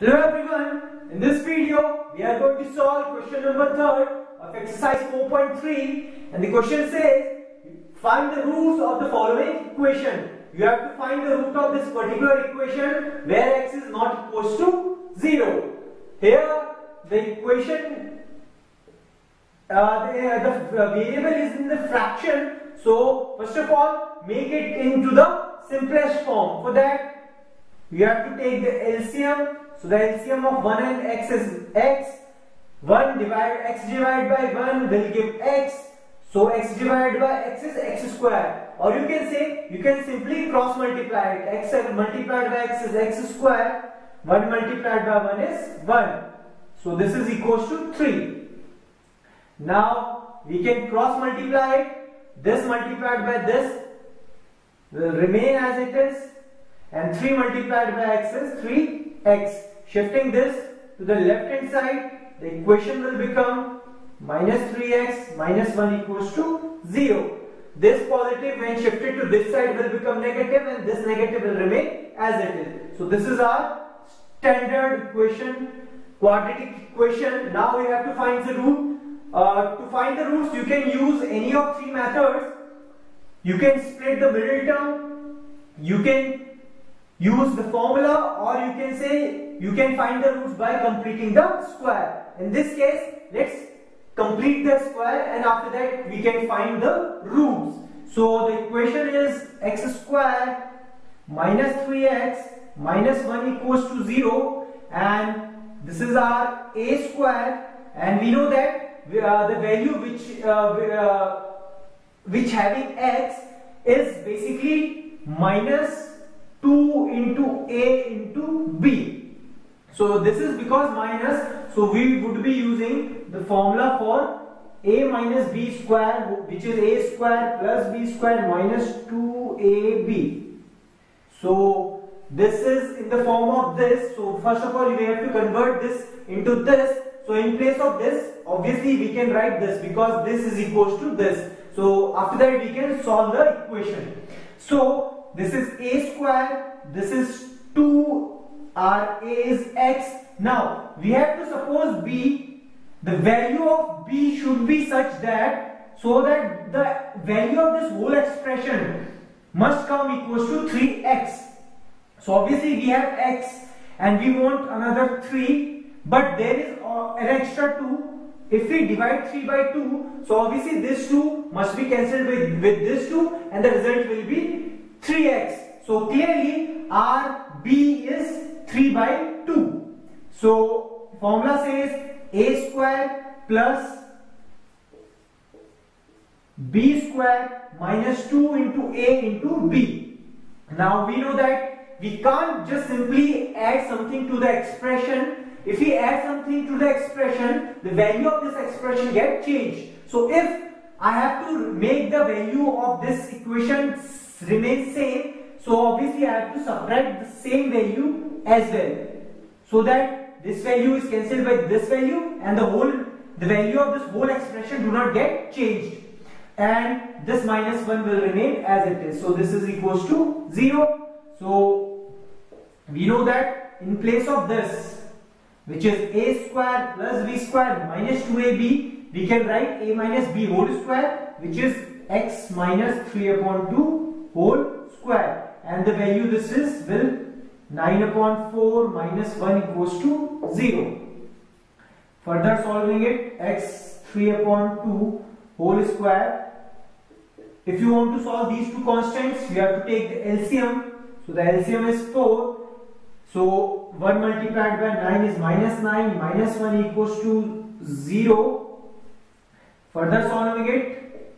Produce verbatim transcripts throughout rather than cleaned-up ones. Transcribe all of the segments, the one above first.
Hello everyone, in this video we are going to solve question number three of exercise four point three, and the question says find the roots of the following equation. You have to find the root of this particular equation where x is not equals to zero. Here the equation, uh, the, uh, the variable is in the fraction, so first of all make it into the simplest form. For that you have to take the L C M. So the L C M of one and x is x. one divided x divided by one will give x. So x divided by x is x square. Or you can say, you can simply cross multiply it. X multiplied by x is x square. one multiplied by one is one. So this is equals to three. Now we can cross multiply it. This multiplied by this will remain as it is. And three multiplied by x is three x. Shifting this to the left hand side, the equation will become minus three x minus one equals to zero. This positive when shifted to this side will become negative, and this negative will remain as it is. So this is our standard equation, quadratic equation. Now we have to find the root. Uh, to find the roots you can use any of three methods. You can split the middle term, you can use the formula, or you can say you can find the roots by completing the square. In this case, let's complete the square and after that we can find the roots. So the equation is x square minus three x minus one equals to zero, and this is our a square, and we know that uh, the value which uh, uh, which having x is basically minus two into a into b. So this is because minus, so we would be using the formula for a minus b square, which is a square plus b square minus two a b. So this is in the form of this. So first of all we have to convert this into this. So in place of this, obviously we can write this because this is equals to this. So after that we can solve the equation. So this is a square, this is two, our a is x. Now we have to suppose b, the value of b should be such that, so that the value of this whole expression must come equals to three x. So obviously we have x and we want another three, but there is an extra two. If we divide three by two, so obviously this two must be cancelled with, with this two, and the result will be three x. So clearly our b is three by two. So formula says a square plus b square minus two into a into b. Now we know that we can't just simply add something to the expression. If we add something to the expression, the value of this expression gets changed. So if I have to make the value of this equation remain same, so obviously I have to subtract the same value as well, so that this value is cancelled by this value and the whole the value of this whole expression do not get changed, and this minus one will remain as it is. So this is equals to zero. So we know that in place of this, which is a square plus b square minus two a b, we can write a minus b whole square, which is x minus three upon two whole square, and the value this is will nine upon four minus one equals to zero. Further solving it, x three upon two whole square. If you want to solve these two constants, you have to take the L C M. So the L C M is four. So one multiplied by nine is minus nine minus one equals to zero. Further solving it,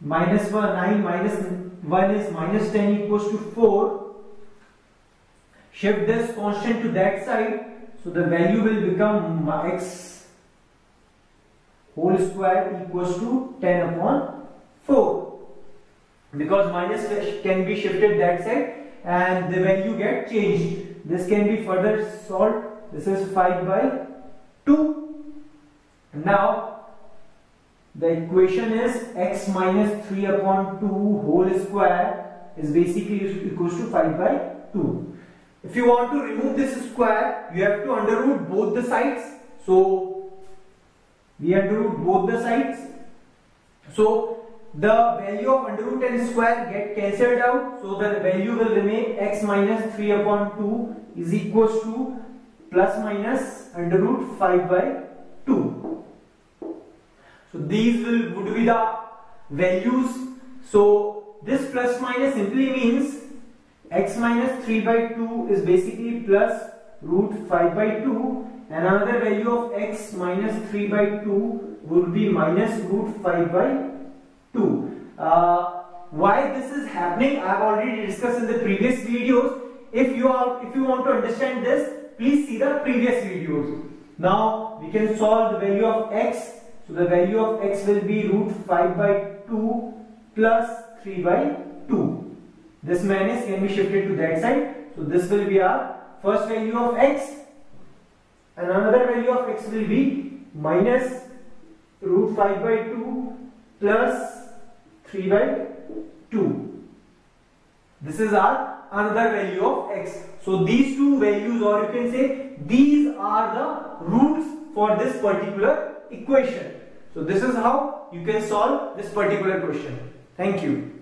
minus one, nine minus one is minus ten equals to four. Shift this constant to that side, so the value will become x whole square equals to ten upon four, because minus can be shifted that side and the value get changed. This can be further solved. This is five by two. Now the equation is x minus three upon two whole square is basically equals to five by two. If you want to remove this square, you have to under root both the sides. So we have to root both the sides. So the value of under root and square get cancelled out. So the value will remain x minus three upon two is equals to plus minus under root five by two. So these will would be the values. So this plus minus simply means x minus three by two is basically plus root five by two, and another value of x minus three by two would be minus root five by two. Uh, why this is happening, I have already discussed in the previous videos. If you are, if you want to understand this, please see the previous videos. Now we can solve the value of x. So the value of x will be root five by two plus three by two. This minus can be shifted to that side. So this will be our first value of x, and another value of x will be minus root five by two plus three by two. This is our another value of x. So these two values, or you can say these are the roots for this particular equation. So this is how you can solve this particular question. Thank you.